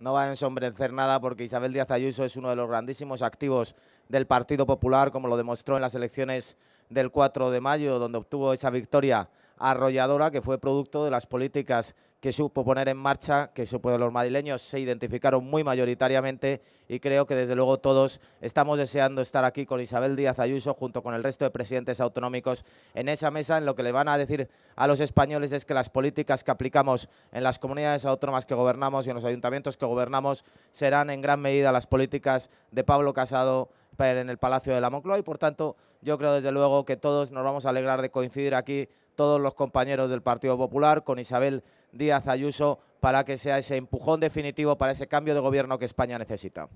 No va a ensombrecer nada porque Isabel Díaz Ayuso es uno de los grandísimos activos del Partido Popular, como lo demostró en las elecciones del 4 de mayo, donde obtuvo esa victoria arrolladora que fue producto de las políticas que supo poner en marcha, que supo los madrileños se identificaron muy mayoritariamente, y creo que desde luego todos estamos deseando estar aquí con Isabel Díaz Ayuso junto con el resto de presidentes autonómicos en esa mesa. En lo que le van a decir a los españoles es que las políticas que aplicamos en las comunidades autónomas que gobernamos y en los ayuntamientos que gobernamos serán en gran medida las políticas de Pablo Casado en el Palacio de la Moncloa, y por tanto yo creo desde luego que todos nos vamos a alegrar de coincidir aquí, todos los compañeros del Partido Popular, con Isabel Díaz Ayuso, para que sea ese empujón definitivo para ese cambio de gobierno que España necesita.